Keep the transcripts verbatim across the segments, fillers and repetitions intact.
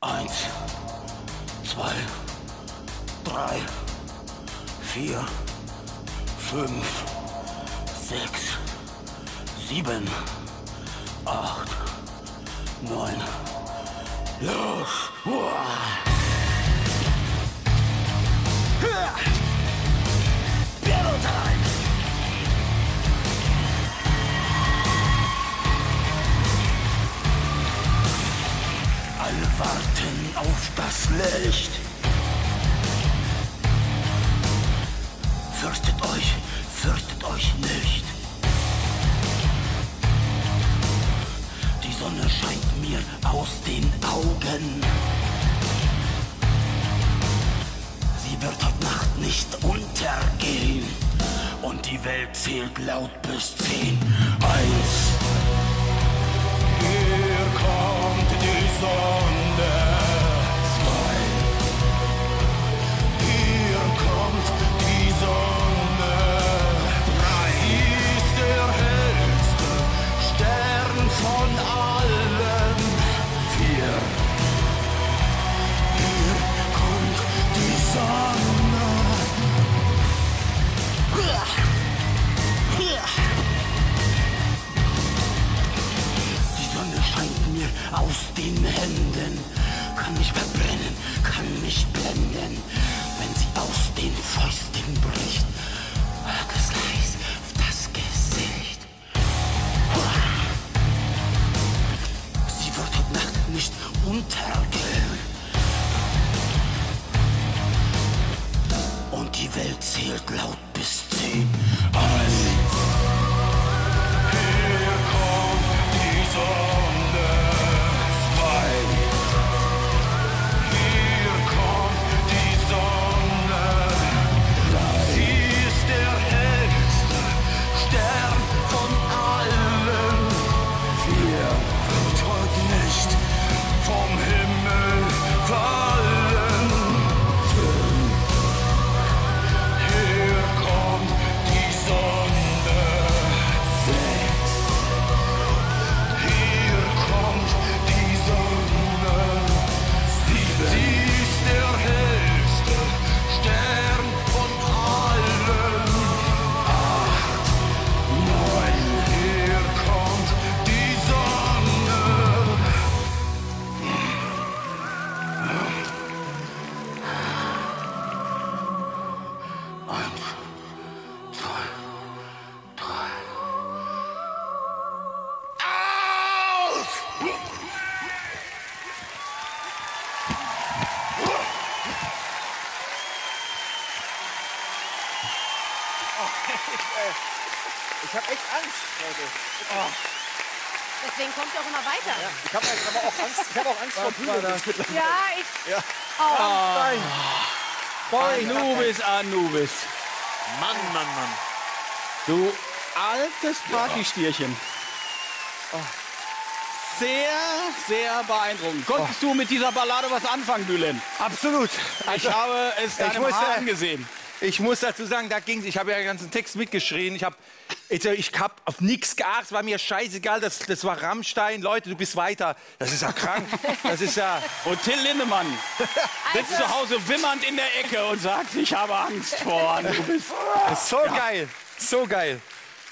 Eins, zwei, drei, vier, fünf, sechs, sieben, acht, neun, los! Uah. Battle time! Alle warten auf das Licht. Fürchtet euch, fürchtet euch nicht. Die Sonne scheint mir aus den Augen. Wird heute Nacht nicht untergehen und die Welt zählt laut bis zehn. Eins. Hier kommt die Sonne. Zwei. Hier kommt die Sonne. Drei. Sie ist der hellste Stern von allen. Vier. Hier kommt die Sonne. Aus den Händen kann mich verbrennen, kann mich blenden, wenn sie aus den Fäusten bricht. Hört das Gleis auf das Gesicht. Sie wird heute Nacht nicht untergehen. Und die Welt zählt laut bis zehn. Eins. Hier kommt die Sonne. Ich habe echt Angst, Leute. Oh. Deswegen kommt ihr auch immer weiter. Ja, ich habe auch Angst, ich hab auch Angst vor Bülent. Ja, ich... Ja. Oh. Oh. Anubis, Anubis. Mann, Mann, Mann. Du altes Partystierchen. Ja. Oh. Sehr, sehr beeindruckend. Konntest oh. du mit dieser Ballade was anfangen, Bülent? Absolut. Ich also, habe es deinem Haaren gesehen. Ich muss dazu sagen, da ging's. Ich habe ja den ganzen Text mitgeschrien. Ich habe ich, ich hab auf nichts geachtet. Es war mir scheißegal. Das, das war Rammstein. Leute, du bist weiter. Das ist ja krank. Das ist ja. Und Till Lindemann also sitzt zu Hause wimmernd in der Ecke und sagt, ich habe Angst vor Anubis. Das ist so ja. geil. So geil.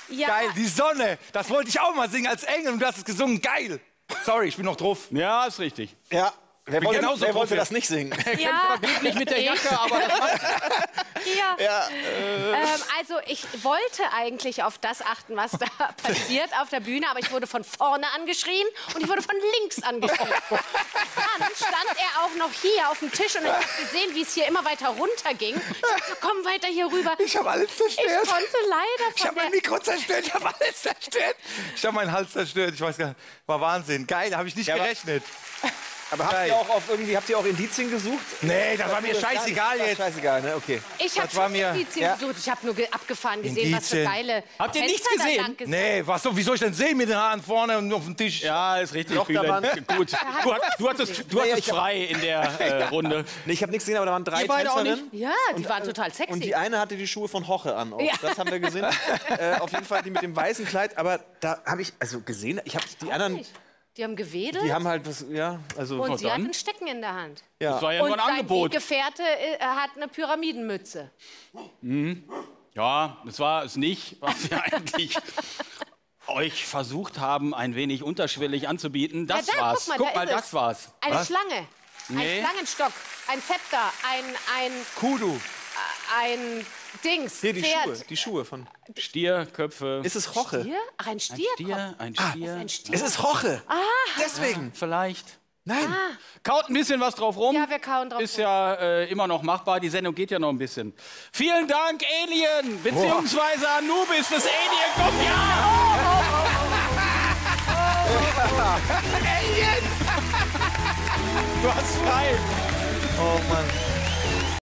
Ja. Geil. Die Sonne. Das wollte ich auch mal singen als Engel. Und du hast es gesungen. Geil. Sorry, ich bin noch drauf. Ja, ist richtig. Ja. Wer wollte, genauso wer wollte das nicht singen? Er ja. kennt nicht mit der Jacke, aber das ja. Ja. Ähm, also ich wollte eigentlich auf das achten, was da passiert auf der Bühne, aber ich wurde von vorne angeschrien und ich wurde von links angeschrien. Dann stand er auch noch hier auf dem Tisch und ich habe gesehen, wie es hier immer weiter runterging. Ich dachte, so, komm weiter hier rüber. Ich habe alles zerstört. Ich konnte leider Ich habe mein Mikro zerstört, ich habe alles zerstört. Ich habe meinen Hals zerstört, ich weiß gar nicht. War Wahnsinn, geil, habe ich nicht ja, gerechnet. Aber habt ihr, auch auf irgendwie, habt ihr auch Indizien gesucht? Nee, das war mir scheißegal jetzt. Scheißegal, ne? Okay. Ich hab schon Indizien ja. gesucht. Ich hab nur abgefahren gesehen, Indizien. Was für geile... Habt ihr nichts gesehen? Nee, was so, wie soll ich denn sehen mit den Haaren vorne und auf dem Tisch? Ja, ist richtig. Doch, da waren, gut. Du, du hattest, du naja, hattest frei in der äh, Runde. Nee, ich hab nichts gesehen, aber da waren drei Tänzerinnen. Ja, die und, waren total sexy. Und die eine hatte die Schuhe von Hoche an. Ja. Das haben wir gesehen. äh, auf jeden Fall die mit dem weißen Kleid. Aber da habe ich, also gesehen, ich habe die anderen... Die haben gewedelt. Die haben halt was, ja. Also und sie hat ein Stecken in der Hand. Ja. Das war ja und nur ein Angebot. Und sein Gefährte äh, hat eine Pyramidenmütze. Mhm. Ja, das war es nicht, was wir eigentlich euch versucht haben, ein wenig unterschwellig anzubieten. Das ja, dann, war's. Guck mal, guck da mal das es. war's. Eine was? Schlange, nee. ein Schlangenstock, ein Zepter, ein... ein Kudu. Ein Dings. Hier, die Pferd. Schuhe, die Schuhe von... Stierköpfe. Ist es Hoche? Stier? Ach, ein Stier. Ein Stier, ein Stier. Ah, ist ein Stier. Es ist Hoche. Ah. Deswegen. Ja, vielleicht. Nein. Ah. Kaut ein bisschen was drauf rum. Ja, wir kauen drauf Ist rum. ja äh, immer noch machbar. Die Sendung geht ja noch ein bisschen. Vielen Dank, Alien, beziehungsweise Boah. Anubis. Das Alien kommt ja. Alien! Du hast frei. Oh Mann.